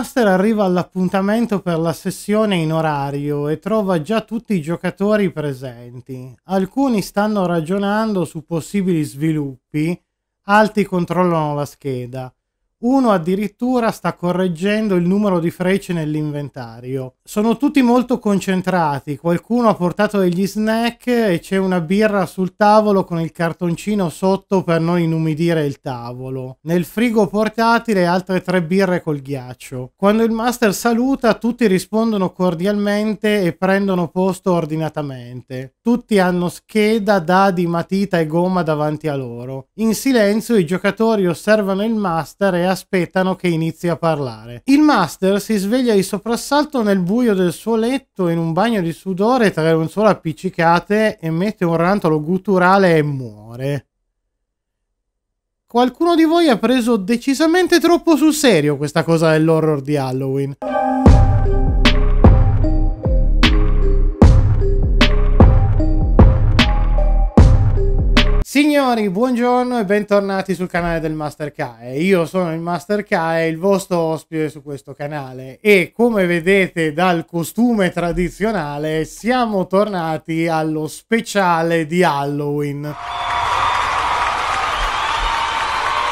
Master arriva all'appuntamento per la sessione in orario e trova già tutti i giocatori presenti. Alcuni stanno ragionando su possibili sviluppi, altri controllano la scheda. Uno addirittura sta correggendo il numero di frecce nell'inventario. Sono tutti molto concentrati, qualcuno ha portato degli snack e c'è una birra sul tavolo con il cartoncino sotto per non inumidire il tavolo. Nel frigo portatile altre 3 birre col ghiaccio. Quando il master saluta, tutti rispondono cordialmente e prendono posto ordinatamente. Tutti hanno scheda, dadi, matita e gomma davanti a loro. In silenzio i giocatori osservano il master e aspettano che inizi a parlare. Il master si sveglia di soprassalto nel buio del suo letto in un bagno di sudore tra le lenzuola appiccicate, e mette un rantolo gutturale e muore. Qualcuno di voi ha preso decisamente troppo sul serio questa cosa dell'horror di Halloween. Signori, buongiorno e bentornati sul canale del Master Kai. Io sono il Master Kai, il vostro ospite su questo canale, e come vedete dal costume tradizionale siamo tornati allo speciale di Halloween.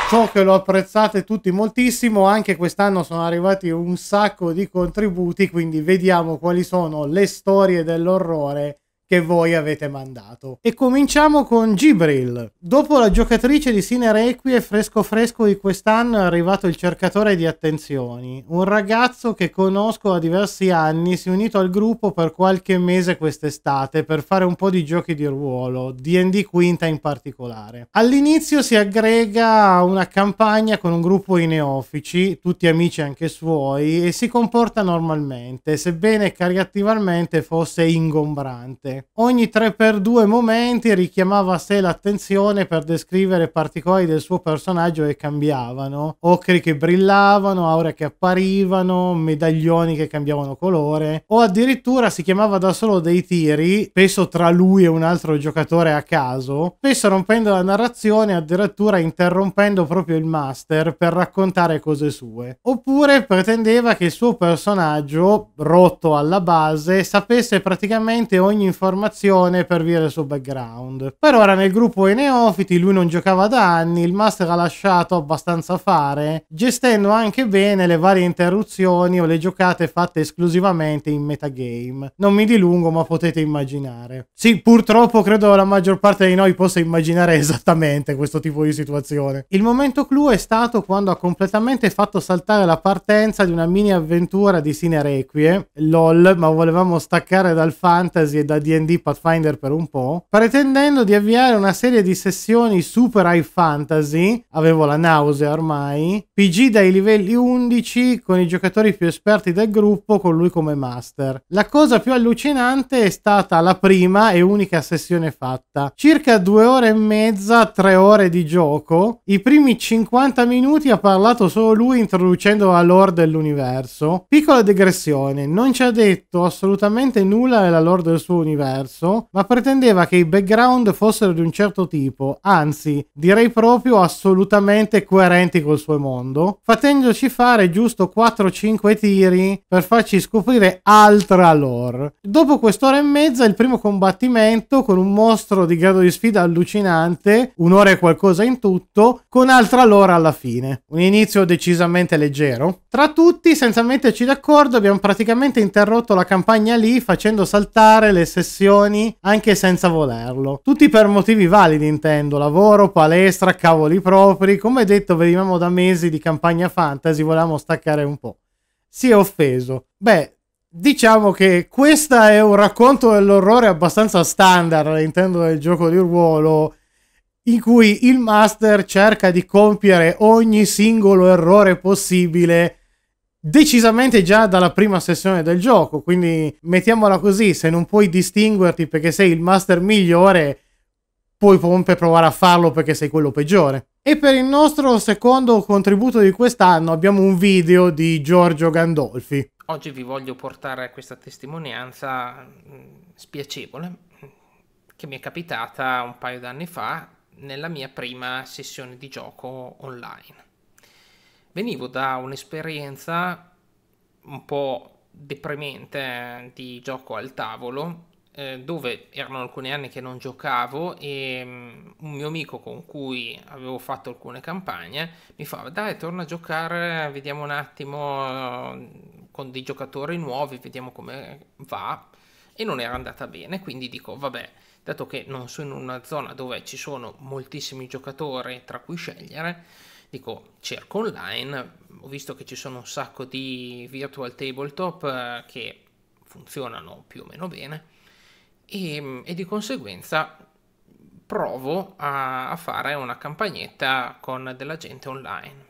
So che lo apprezzate tutti moltissimo, anche quest'anno sono arrivati un sacco di contributi, quindi vediamo quali sono le storie dell'orrore che voi avete mandato. E cominciamo con Gibril. Dopo la giocatrice di Sine Requie, fresco fresco di quest'anno è arrivato il cercatore di attenzioni. Un ragazzo che conosco da diversi anni si è unito al gruppo per qualche mese quest'estate per fare un po' di giochi di ruolo, D&D Quinta in particolare. All'inizio si aggrega a una campagna con un gruppo di neofici, tutti amici anche suoi, e si comporta normalmente, sebbene caratterialmente fosse ingombrante. Ogni 3x2 momenti richiamava a sé l'attenzione per descrivere particolari del suo personaggio che cambiavano: occhi che brillavano, aure che apparivano, medaglioni che cambiavano colore, o addirittura si chiamava da solo dei tiri, spesso tra lui e un altro giocatore a caso, spesso rompendo la narrazione, addirittura interrompendo proprio il master per raccontare cose sue. Oppure pretendeva che il suo personaggio, rotto alla base, sapesse praticamente ogni informazione per via del suo background. Per ora nel gruppo dei neofiti lui non giocava da anni, il master ha lasciato abbastanza fare, gestendo anche bene le varie interruzioni o le giocate fatte esclusivamente in metagame. Non mi dilungo, ma potete immaginare. Sì, purtroppo credo la maggior parte di noi possa immaginare esattamente questo tipo di situazione. Il momento clou è stato quando ha completamente fatto saltare la partenza di una mini avventura di Sine Requie, lol, ma volevamo staccare dal fantasy e da D&D Pathfinder per un po', pretendendo di avviare una serie di sessioni super high fantasy, avevo la nausea ormai, PG dai livelli 11 con i giocatori più esperti del gruppo, con lui come master. La cosa più allucinante è stata la prima e unica sessione fatta, circa 2 ore e mezza, 3 ore di gioco. I primi 50 minuti ha parlato solo lui, introducendo la lore dell'universo. Piccola digressione, non ci ha detto assolutamente nulla della lore del suo universo, ma pretendeva che i background fossero di un certo tipo, anzi direi proprio assolutamente coerenti col suo mondo, facendoci fare giusto 4-5 tiri per farci scoprire altra lore. Dopo quest'ora e mezza il primo combattimento con un mostro di grado di sfida allucinante, un'ora e qualcosa in tutto, con altra lore alla fine. Un inizio decisamente leggero. Tra tutti, senza metterci d'accordo, abbiamo praticamente interrotto la campagna lì, facendo saltare le sessioni anche senza volerlo, tutti per motivi validi intendo, lavoro, palestra, cavoli propri. Come detto, venivamo da mesi di campagna fantasy, volevamo staccare un po'. Si è offeso? Beh, diciamo che questo è un racconto dell'orrore abbastanza standard all'interno del gioco di ruolo, in cui il master cerca di compiere ogni singolo errore possibile decisamente già dalla prima sessione del gioco. Quindi mettiamola così: se non puoi distinguerti perché sei il master migliore, poi comunque provare a farlo perché sei quello peggiore. E per il nostro secondo contributo di quest'anno abbiamo un video di Giorgio Gandolfi. Oggi vi voglio portare questa testimonianza spiacevole che mi è capitata un paio d'anni fa nella mia prima sessione di gioco online. Venivo da un'esperienza un po' deprimente di gioco al tavolo, dove erano alcuni anni che non giocavo e un mio amico con cui avevo fatto alcune campagne mi fa: dai, torna a giocare, vediamo un attimo con dei giocatori nuovi, vediamo come va. E non era andata bene, quindi dico vabbè, dato che non sono in una zona dove ci sono moltissimi giocatori tra cui scegliere, dico cerco online. Ho visto che ci sono un sacco di virtual tabletop che funzionano più o meno bene, e di conseguenza provo a fare una campagnetta con della gente online.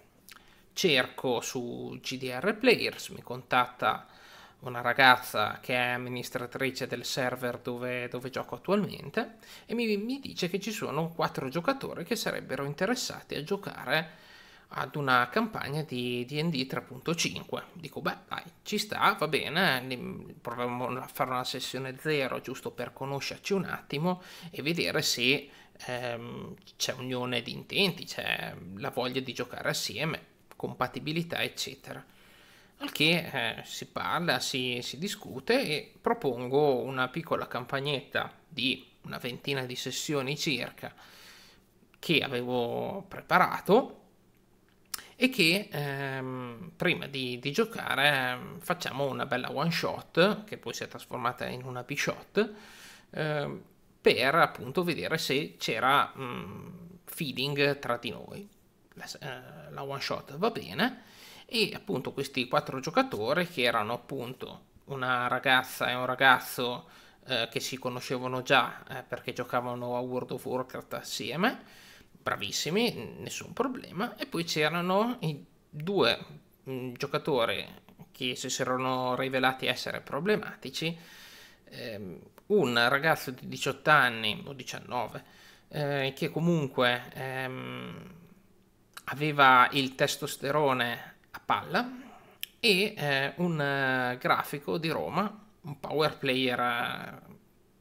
Cerco su GDR Players, mi contatta una ragazza che è amministratrice del server dove gioco attualmente e mi dice che ci sono 4 giocatori che sarebbero interessati a giocare ad una campagna di D&D 3.5. dico beh, dai, ci sta, va bene, proviamo a fare una sessione 0 giusto per conoscerci un attimo e vedere se c'è unione di intenti, c'è la voglia di giocare assieme, compatibilità eccetera. Al che si parla, si discute e propongo una piccola campagnetta di una ventina di sessioni circa che avevo preparato e che prima di giocare facciamo una bella one shot, che poi si è trasformata in una B-shot, per appunto vedere se c'era feeling tra di noi. La one shot va bene e appunto questi 4 giocatori, che erano appunto una ragazza e un ragazzo che si conoscevano già perché giocavano a World of Warcraft assieme, bravissimi, nessun problema, e poi c'erano i 2 giocatori che si erano rivelati essere problematici, un ragazzo di 18 anni o 19 che comunque aveva il testosterone a palla, e un grafico di Roma, un power player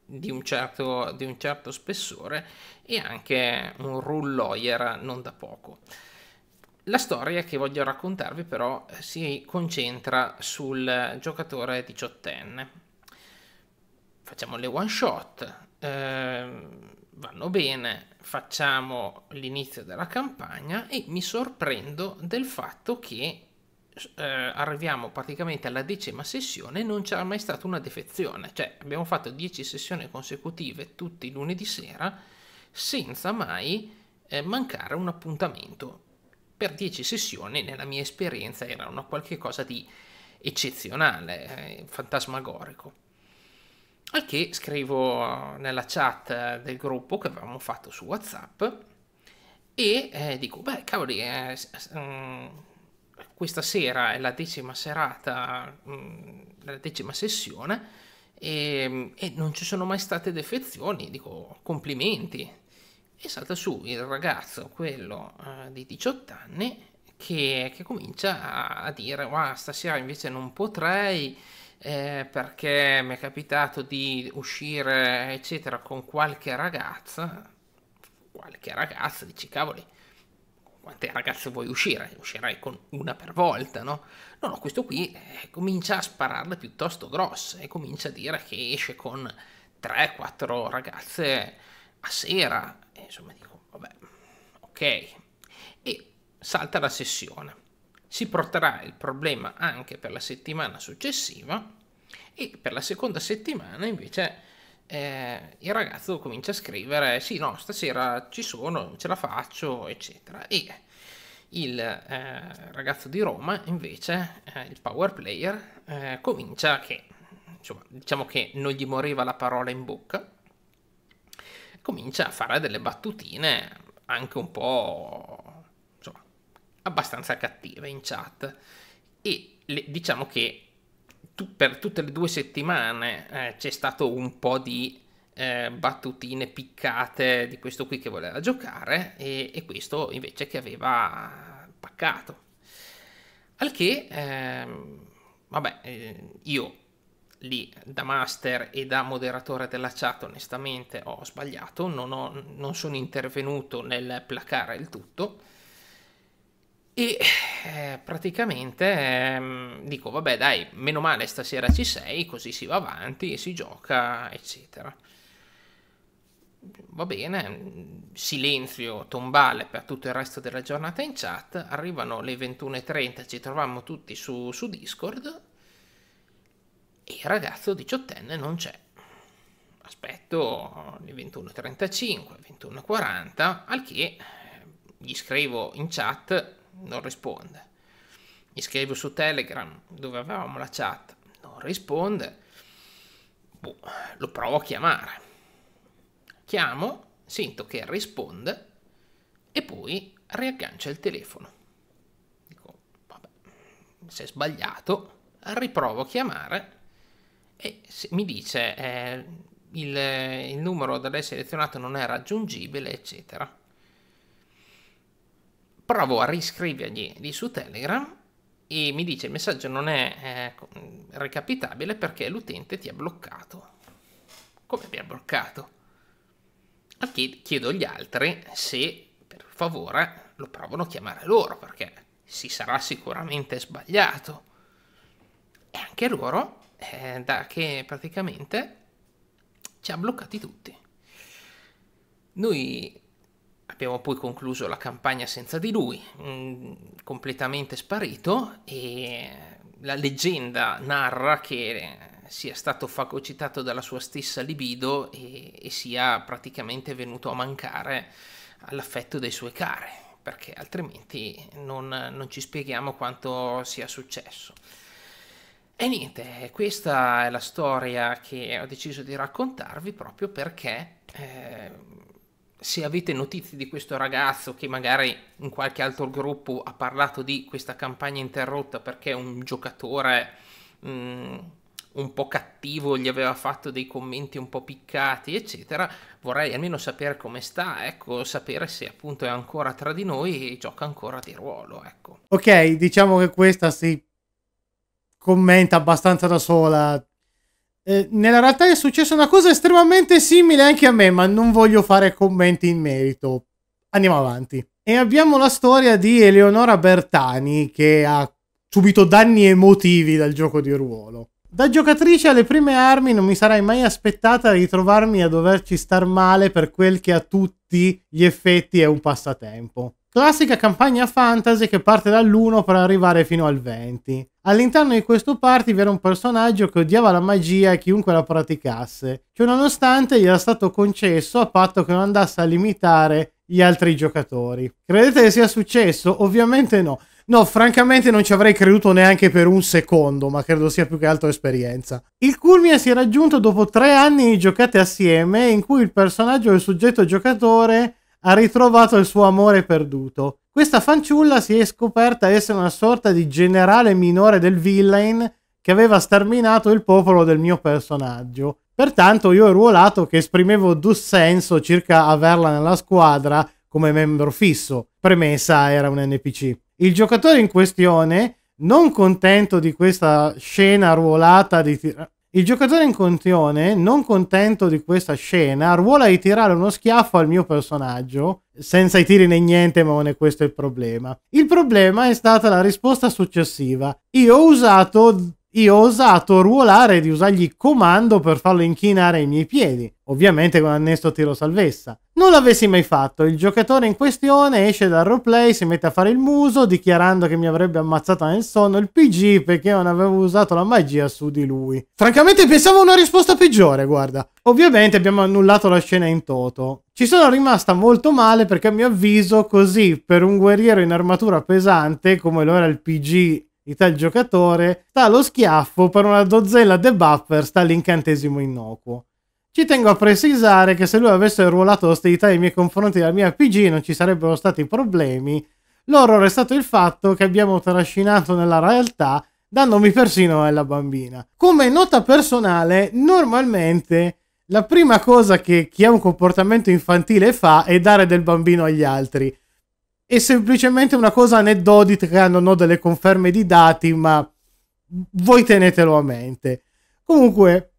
di un certo spessore e anche un rule lawyer non da poco. La storia che voglio raccontarvi però si concentra sul giocatore 18enne. Facciamo le one shot, vanno bene, facciamo l'inizio della campagna e mi sorprendo del fatto che arriviamo praticamente alla 10ª sessione e non c'era mai stata una defezione, cioè abbiamo fatto 10 sessioni consecutive tutti i lunedì sera senza mai mancare un appuntamento. Per 10 sessioni nella mia esperienza era una qualche cosa di eccezionale, fantasmagorico. Al che scrivo nella chat del gruppo che avevamo fatto su WhatsApp e dico beh cavoli, questa sera è la 10ª serata, la 10ª sessione, e non ci sono mai state defezioni, dico complimenti. E salta su il ragazzo, quello di 18 anni, che comincia a dire: wow, stasera invece non potrei perché mi è capitato di uscire eccetera con qualche ragazza. Dici cavoli, quante ragazze vuoi uscire? Uscirai con una per volta, no? No, questo qui comincia a spararle piuttosto grosse e comincia a dire che esce con 3-4 ragazze a sera. E insomma dico, vabbè, ok. E salta la sessione. Si porterà il problema anche per la settimana successiva e per la seconda settimana invece il ragazzo comincia a scrivere: sì, no, stasera ci sono, ce la faccio, eccetera. E il ragazzo di Roma invece, il power player, comincia che, insomma, diciamo che non gli moriva la parola in bocca, comincia a fare delle battutine anche un po', insomma, abbastanza cattive in chat, e diciamo che per tutte le 2 settimane c'è stato un po' di battutine piccate di questo qui che voleva giocare e questo invece che aveva paccato. Al che vabbè, io lì da master e da moderatore della chat onestamente ho sbagliato, non sono intervenuto nel placare il tutto. E praticamente dico, vabbè dai, meno male stasera ci sei, così si va avanti e si gioca, eccetera. Va bene, silenzio tombale per tutto il resto della giornata in chat, arrivano le 21:30, ci troviamo tutti su Discord e il ragazzo 18enne non c'è. Aspetto le 21:35, 21:40, al che gli scrivo in chat, non risponde. Gli scrivo su Telegram dove avevamo la chat, non risponde. Boh, lo provo a chiamare. Chiamo, sento che risponde e poi riaggancia il telefono. Dico, vabbè, se è sbagliato, riprovo a chiamare e mi dice il numero da lei selezionato non è raggiungibile, eccetera. Provo a riscrivergli su Telegram e mi dice il messaggio non è recapitabile perché l'utente ti ha bloccato. Come mi ha bloccato? Chiedo agli altri se per favore lo provano a chiamare loro, perché si sarà sicuramente sbagliato. E anche loro, da che praticamente ci ha bloccati tutti. Noi abbiamo poi concluso la campagna senza di lui, completamente sparito, e la leggenda narra che sia stato fagocitato dalla sua stessa libido e sia praticamente venuto a mancare all'affetto dei suoi cari, perché altrimenti non ci spieghiamo quanto sia successo. E niente, questa è la storia che ho deciso di raccontarvi proprio perché... se avete notizie di questo ragazzo che magari in qualche altro gruppo ha parlato di questa campagna interrotta perché un giocatore un po' cattivo gli aveva fatto dei commenti un po' piccati, eccetera, vorrei almeno sapere come sta, ecco, sapere se appunto è ancora tra di noi e gioca ancora di ruolo, ecco. Ok, diciamo che questa si commenta abbastanza da sola. Nella realtà è successa una cosa estremamente simile anche a me, ma non voglio fare commenti in merito. Andiamo avanti. E abbiamo la storia di Eleonora Bertani, che ha subito danni emotivi dal gioco di ruolo. Da giocatrice alle prime armi non mi sarei mai aspettata di ritrovarmi a doverci star male per quel che a tutti gli effetti è un passatempo. Classica campagna fantasy che parte dall'1 per arrivare fino al 20. All'interno di questo party vi era un personaggio che odiava la magia e chiunque la praticasse, cioè nonostante gli era stato concesso a patto che non andasse a limitare gli altri giocatori. Credete che sia successo? Ovviamente no. No, francamente non ci avrei creduto neanche per un secondo, ma credo sia più che altro esperienza. Il culmine si è raggiunto dopo 3 anni di giocate assieme, in cui il personaggio del soggetto giocatore ha ritrovato il suo amore perduto. Questa fanciulla si è scoperta essere una sorta di generale minore del villain che aveva sterminato il popolo del mio personaggio. Pertanto io ho ruolato che esprimevo dissenso circa averla nella squadra come membro fisso. Premessa, era un NPC. Il giocatore in questione, non contento di questa scena ruolata di tirare... Il giocatore in questione, non contento di questa scena, ruola di tirare uno schiaffo al mio personaggio, senza i tiri né niente, ma non è questo il problema. Il problema è stata la risposta successiva. Io ho osato ruolare di usargli comando per farlo inchinare ai miei piedi, ovviamente con annesso tiro salvezza. Non l'avessi mai fatto, il giocatore in questione esce dal roleplay, si mette a fare il muso, dichiarando che mi avrebbe ammazzata nel sonno il PG perché non avevo usato la magia su di lui. Francamente pensavo una risposta peggiore, guarda. Ovviamente abbiamo annullato la scena in toto. Ci sono rimasta molto male perché a mio avviso così, per un guerriero in armatura pesante, come lo era il PG... di tal giocatore, sta lo schiaffo per una dozzella debuffer sta l'incantesimo innocuo. Ci tengo a precisare che se lui avesse ruolato l'ostilità nei miei confronti della mia PG non ci sarebbero stati problemi, l'orrore è stato il fatto che abbiamo trascinato nella realtà dandomi persino alla bambina. Come nota personale, normalmente la prima cosa che chi ha un comportamento infantile fa è dare del bambino agli altri. È semplicemente una cosa aneddotica, non ho delle conferme di dati, ma voi tenetelo a mente. Comunque,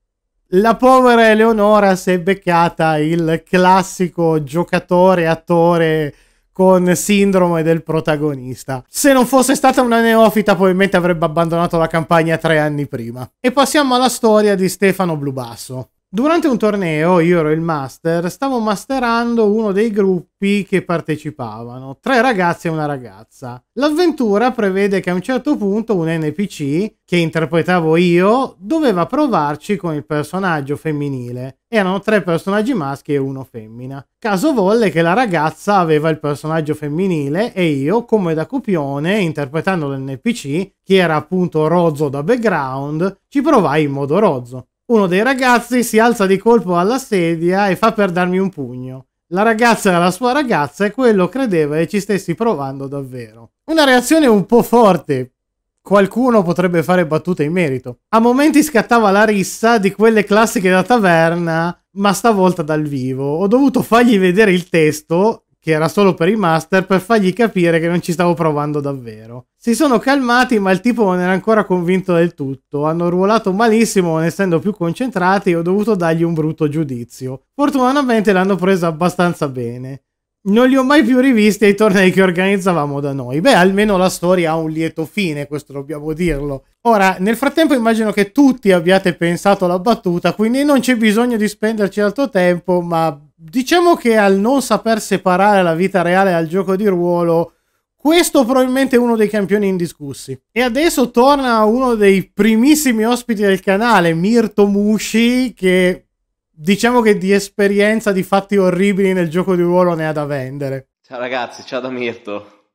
la povera Eleonora si è beccata il classico giocatore, attore, con sindrome del protagonista. Se non fosse stata una neofita probabilmente avrebbe abbandonato la campagna 3 anni prima. E passiamo alla storia di Stefano Blubasso. Durante un torneo, io ero il master, stavo masterando uno dei gruppi che partecipavano, 3 ragazzi e una ragazza. L'avventura prevede che a un certo punto un NPC, che interpretavo io, doveva provarci con il personaggio femminile. Erano 3 personaggi maschi e 1 femmina. Caso volle che la ragazza aveva il personaggio femminile e io, come da copione, interpretando l'NPC, che era appunto rozzo da background, ci provai in modo rozzo. Uno dei ragazzi si alza di colpo alla sedia e fa per darmi un pugno. La ragazza era la sua ragazza e quello credeva che ci stessi provando davvero. Una reazione un po' forte. Qualcuno potrebbe fare battute in merito. A momenti scattava la rissa di quelle classiche da taverna, ma stavolta dal vivo. Ho dovuto fargli vedere il testo, che era solo per i master, per fargli capire che non ci stavo provando davvero. Si sono calmati, ma il tipo non era ancora convinto del tutto. Hanno ruolato malissimo, non essendo più concentrati, e ho dovuto dargli un brutto giudizio. Fortunatamente l'hanno presa abbastanza bene. Non li ho mai più rivisti ai tornei che organizzavamo da noi. Beh, almeno la storia ha un lieto fine, questo dobbiamo dirlo. Ora, nel frattempo immagino che tutti abbiate pensato alla battuta, quindi non c'è bisogno di spenderci altro tempo, ma diciamo che al non saper separare la vita reale dal gioco di ruolo, questo probabilmente è uno dei campioni indiscussi. E adesso torna uno dei primissimi ospiti del canale, Mirto Mushi, che diciamo che di esperienza di fatti orribili nel gioco di ruolo ne ha da vendere. Ciao ragazzi, ciao da Mirto,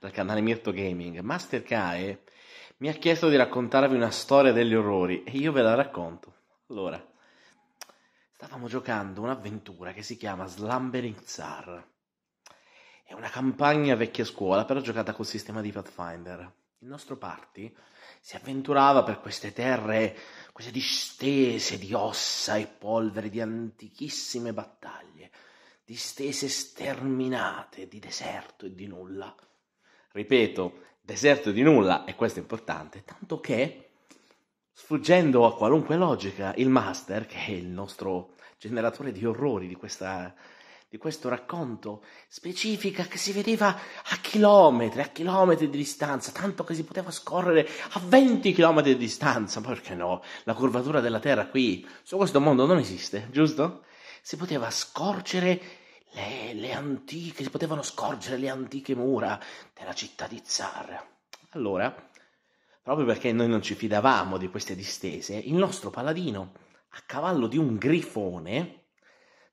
dal canale Mirto Gaming. Master Kai mi ha chiesto di raccontarvi una storia degli orrori e io ve la racconto. Allora, stavamo giocando un'avventura che si chiama Slumbering Tsar. È una campagna vecchia scuola, però giocata col sistema di Pathfinder. Il nostro party si avventurava per queste terre, queste distese di ossa e polvere di antichissime battaglie, distese sterminate di deserto e di nulla. Ripeto, deserto e di nulla, e questo è importante, tanto che, sfuggendo a qualunque logica, il master, che è il nostro generatore di orrori di questo racconto, specifica che si vedeva a chilometri di distanza, tanto che si poteva scorrere a 20 chilometri di distanza, ma perché no? La curvatura della Terra qui, su questo mondo non esiste, giusto? Si poteva scorgere le antiche mura della città di Tsar. Allora, proprio perché noi non ci fidavamo di queste distese, il nostro paladino, a cavallo di un grifone,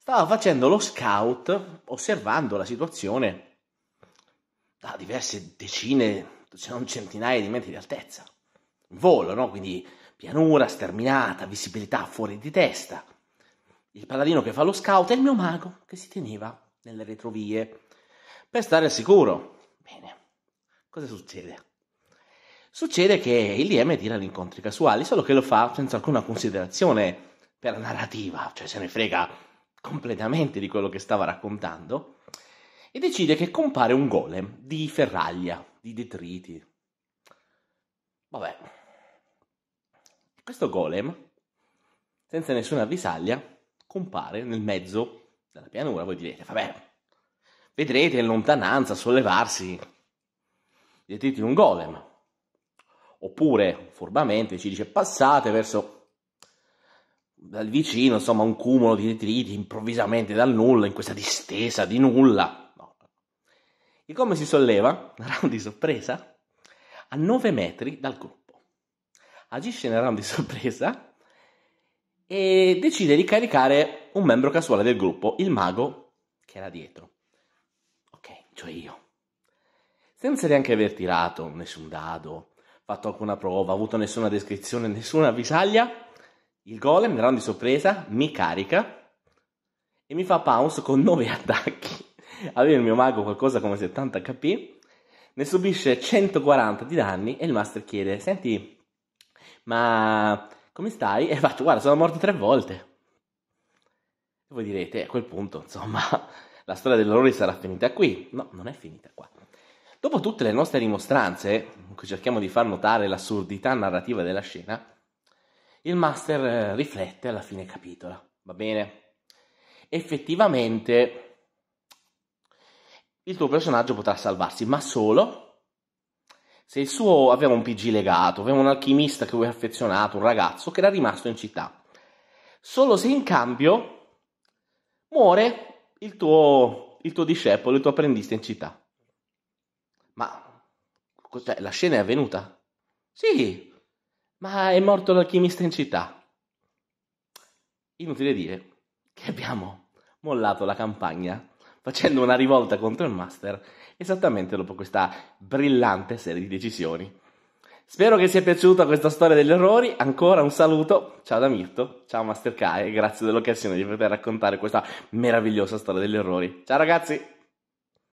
stava facendo lo scout, osservando la situazione da diverse decine, se non centinaia di metri di altezza. In volo, no? Quindi pianura sterminata, visibilità fuori di testa. Il paladino che fa lo scout è il mio mago, che si teneva nelle retrovie per stare al sicuro. Bene, cosa succede? Succede che il DM tira gli incontri casuali, solo che lo fa senza alcuna considerazione per la narrativa, cioè se ne frega completamente di quello che stava raccontando, e decide che compare un golem di ferraglia, di detriti. Vabbè, questo golem, senza nessuna avvisaglia, compare nel mezzo della pianura. Voi direte, vabbè, vedrete in lontananza sollevarsi detriti di un golem. Oppure, furbamente, ci dice, passate verso dal vicino, insomma, un cumulo di detriti improvvisamente dal nulla, in questa distesa di nulla. No. E come si solleva? Un round di sorpresa a 9 metri dal gruppo. Agisce nel round di sorpresa e decide di caricare un membro casuale del gruppo, il mago che era dietro. Ok, cioè io. Senza neanche aver tirato nessun dado, fatto alcuna prova, avuto nessuna descrizione, nessuna avvisaglia, il golem, nel round di sorpresa, mi carica e mi fa pounce con 9 attacchi. Aveva il mio mago qualcosa come 70 HP, ne subisce 140 di danni e il master chiede, senti, ma come stai? E faccio, guarda, sono morto 3 volte. E voi direte, a quel punto, insomma, la storia dell'orrore sarà finita qui. No, non è finita qua. Dopo tutte le nostre dimostranze, in cui cerchiamo di far notare l'assurdità narrativa della scena, il master riflette, alla fine capitola, va bene? Effettivamente il tuo personaggio potrà salvarsi, ma solo se il suo aveva un PG legato, aveva un alchimista che lui è affezionato, un ragazzo che era rimasto in città. Solo se in cambio muore il tuo discepolo, il tuo apprendista in città. Ma cioè, la scena è avvenuta? Sì, ma è morto l'alchimista in città. Inutile dire che abbiamo mollato la campagna facendo una rivolta contro il master esattamente dopo questa brillante serie di decisioni. Spero che sia piaciuta questa storia degli errori. Ancora un saluto, ciao da Mirto, ciao Master Kai, e grazie dell'occasione di poter raccontare questa meravigliosa storia degli errori. Ciao ragazzi!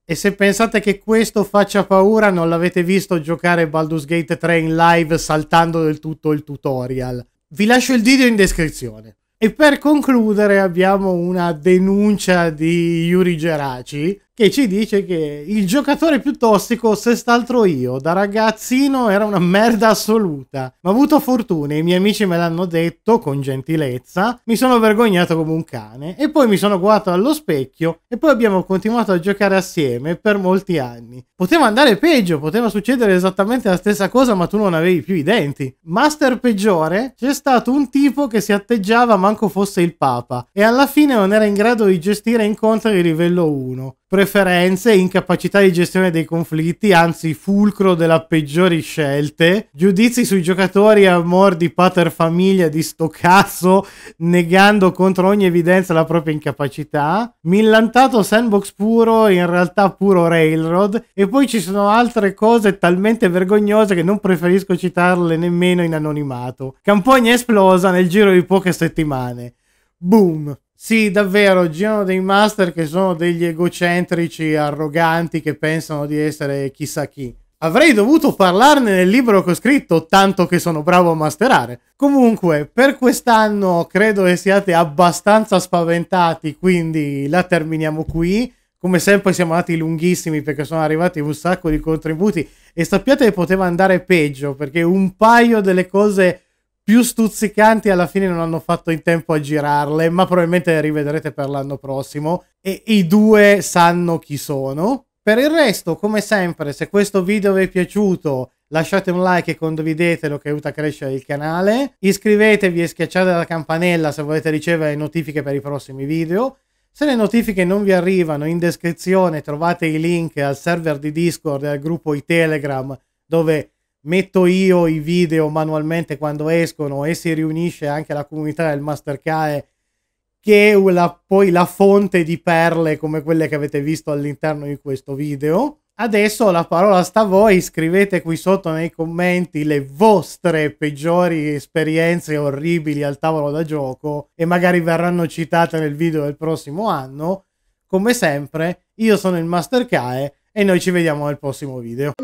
E se pensate che questo faccia paura, non l'avete visto giocare Baldur's Gate 3 in live saltando del tutto il tutorial. Vi lascio il video in descrizione. E per concludere abbiamo una denuncia di Yuri Geraci che ci dice che il giocatore più tossico, sest'altro io, da ragazzino era una merda assoluta. Ma ho avuto fortuna, i miei amici me l'hanno detto con gentilezza, mi sono vergognato come un cane e poi mi sono guardato allo specchio e poi abbiamo continuato a giocare assieme per molti anni. Poteva andare peggio, poteva succedere esattamente la stessa cosa ma tu non avevi più i denti. Master peggiore, c'è stato un tipo che si atteggiava manco fosse il Papa e alla fine non era in grado di gestire incontri di livello 1. Preferenze, incapacità di gestione dei conflitti, anzi fulcro della peggiori scelte, giudizi sui giocatori a mor di paterfamiglia di sto cazzo, negando contro ogni evidenza la propria incapacità, millantato sandbox puro, in realtà puro railroad, e poi ci sono altre cose talmente vergognose che non preferisco citarle nemmeno in anonimato. Campagna esplosa nel giro di poche settimane. Boom! Sì, davvero, girano dei master che sono degli egocentrici, arroganti, che pensano di essere chissà chi. Avrei dovuto parlarne nel libro che ho scritto, tanto che sono bravo a masterare. Comunque, per quest'anno credo che siate abbastanza spaventati, quindi la terminiamo qui. Come sempre siamo andati lunghissimi perché sono arrivati un sacco di contributi e sappiate che poteva andare peggio, perché un paio delle cose più stuzzicanti alla fine non hanno fatto in tempo a girarle, ma probabilmente le rivedrete per l'anno prossimo e i due sanno chi sono. Per il resto, come sempre, se questo video vi è piaciuto lasciate un like e condividetelo che aiuta a crescere il canale, iscrivetevi e schiacciate la campanella se volete ricevere notifiche per i prossimi video. Se le notifiche non vi arrivano, in descrizione trovate i link al server di Discord e al gruppo di Telegram dove metto io i video manualmente quando escono e si riunisce anche la comunità del Master Kai, che è poi la fonte di perle come quelle che avete visto all'interno di questo video. Adesso la parola sta a voi, scrivete qui sotto nei commenti le vostre peggiori esperienze orribili al tavolo da gioco e magari verranno citate nel video del prossimo anno. Come sempre, io sono il Master Kai e noi ci vediamo nel prossimo video.